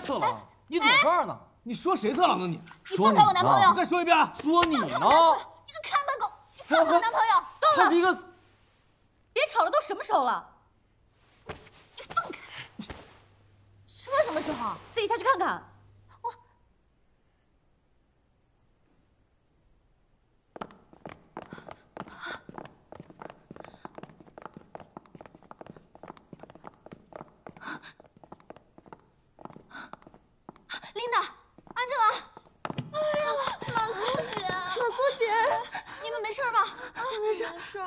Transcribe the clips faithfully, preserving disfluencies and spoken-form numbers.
色狼，你躲这儿呢？你说谁色狼呢？你说你呢？你再说一遍，说你呢？你个看门狗，你放开我男朋友！够了！他是一个。别吵了，都什么时候了？你放开！什么什么时候？自己下去看看。我。琳达，安静啊！哎呀，老苏姐，老苏姐，你们没事吧？啊，没事，没事。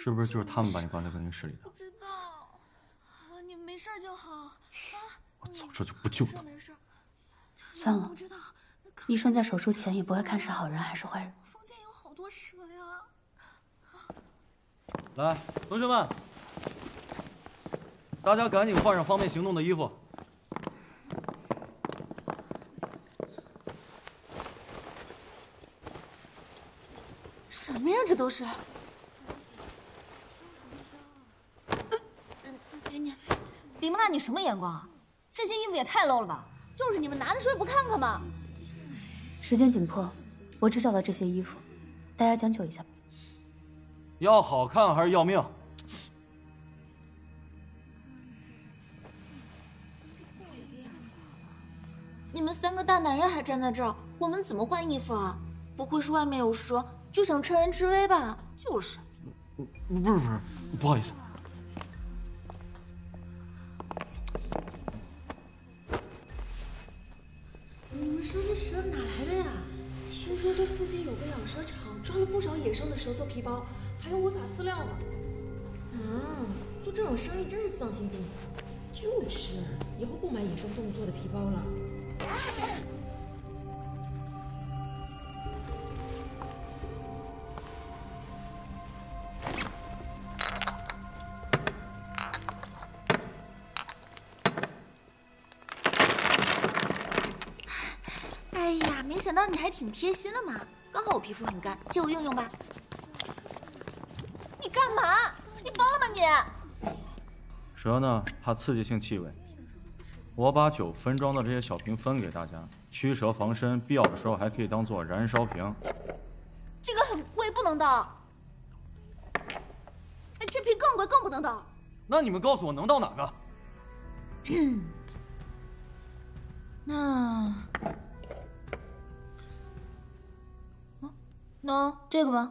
是不是就是他们把你关在更衣室里的？不知道，你们没事就好啊！我早知道就不救他。没事，算了，医生在手术前也不会看是好人还是坏人。房间有好多蛇呀！来，同学们，大家赶紧换上方便行动的衣服。什么呀？这都是。 李梦娜，你什么眼光啊？这些衣服也太 low 了吧！就是你们拿的时候也不看看吗？时间紧迫，我只找到这些衣服，大家将就一下吧。要好看还是要命？你们三个大男人还站在这儿，我们怎么换衣服啊？不会是外面有蛇，就想趁人之危吧？就是。不是不是，不好意思。 你们说这蛇哪来的呀？听说这附近有个养蛇场，抓了不少野生的蛇做皮包，还有违法饲料呢。啊，做这种生意真是丧心病狂！就是，以后不买野生动物做的皮包了。你还挺贴心的嘛，刚好我皮肤很干，借我用用吧。你干嘛？你疯了吗你？蛇呢，怕刺激性气味。我把酒分装到这些小瓶分给大家，驱蛇防身，必要的时候还可以当做燃烧瓶。这个很贵，不能倒。这瓶更贵，更不能倒。那你们告诉我能倒哪个？那。 那、no, 这个吧，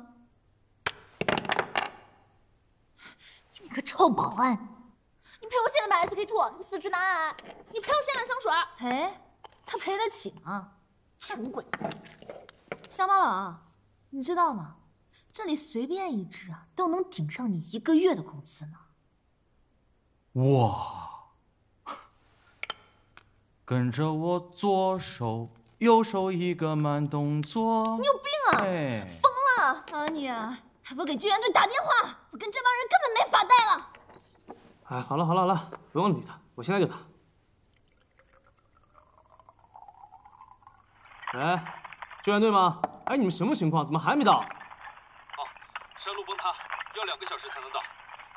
你个臭保安！你赔我现在买 S K 二，你死直男癌！你赔我限量香水！赔？他赔得起吗？穷鬼！乡巴佬，你知道吗？这里随便一只啊，都能顶上你一个月的工资呢。哇！跟着我左手右手一个慢动作。你有病！ 哎，疯了！啊你啊，还不给救援队打电话？我跟这帮人根本没法待了。哎，好了好了好了，不用理他，我现在就打。哎，救援队吗？哎，你们什么情况？怎么还没到？哦，山路崩塌，要两个小时才能到。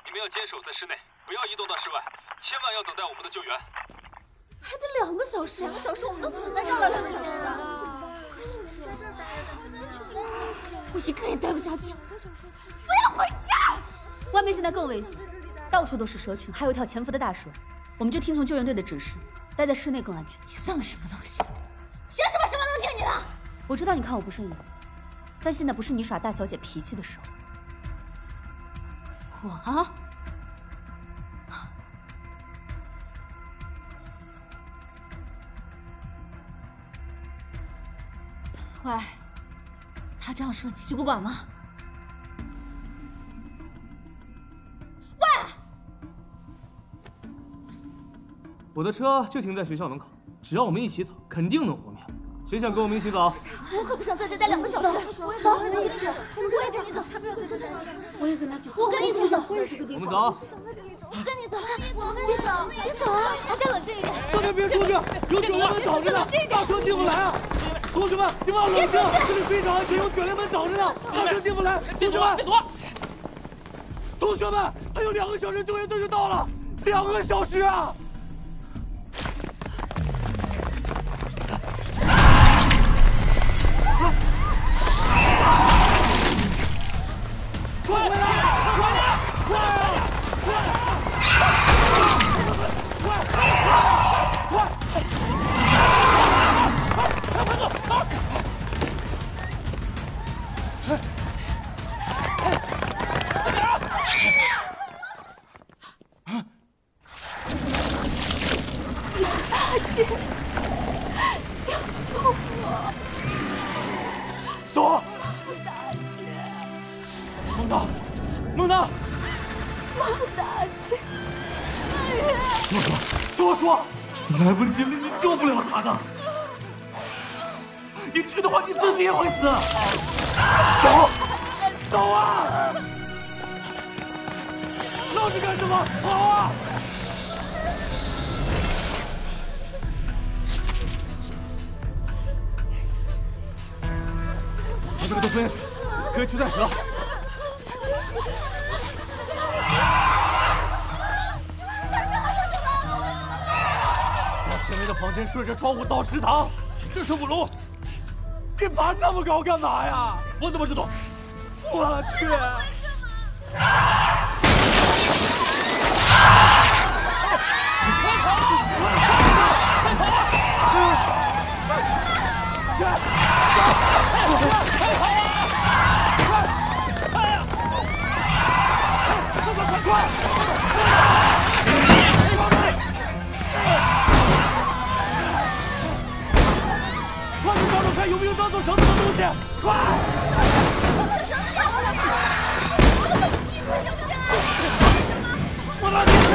你们要坚守在室内，不要移动到室外，千万要等待我们的救援。还得两个小时，两个小时我们都死在这儿了，两个小时啊！快醒醒，在这儿待着。 我一个也待不下去，我要回家。外面现在更危险，到处都是蛇群，还有一条潜伏的大蛇。我们就听从救援队的指示，待在室内更安全。你算个什么东西？凭什么什么都听你的？我知道你看我不顺眼，但现在不是你耍大小姐脾气的时候。我啊，喂。 他这样说你就不管吗？喂！我的车就停在学校门口，只要我们一起走，肯定能活命。谁想跟我们一起走？我可不想在这待两个小时。走，我跟你走。我也跟你走。我也跟他走。我跟你一起走。我们走。我跟你走。别走，别走啊！大家冷静一点。大家别出去，有九万人等着呢，大车进不来啊！ 同学们，你们要冷静，这里非常安全，有卷帘门挡着呢，大车进不来。同学们，别躲！同学们，还有两个小时救援队就到了，两个小时啊！呢？王大姐，哎呀！听我说，听我说，来不及了，你救不了他的。你去的话，你自己也会死。走，走啊！愣着干什么？跑啊！ 这个都飞下去，可以去暂时了。到前面的房间，顺着窗户到食堂，这是五楼。你爬这么高干嘛呀？我怎么知道？我去！快跑！ 有没有当做绳子的东西？快！这绳子掉了！你不是跟来？我拉进去！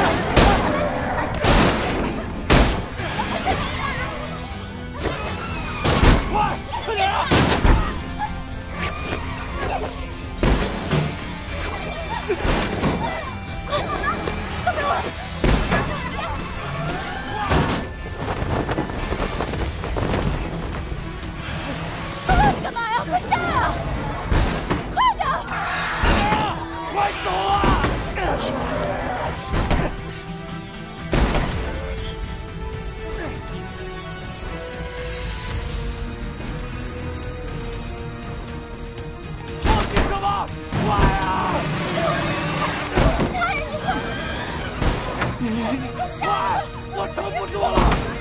快，快点啊！快跑啊！快给我！ 快下啊！快点！快走啊！放弃什么？快啊！吓人！快！我撑不住了！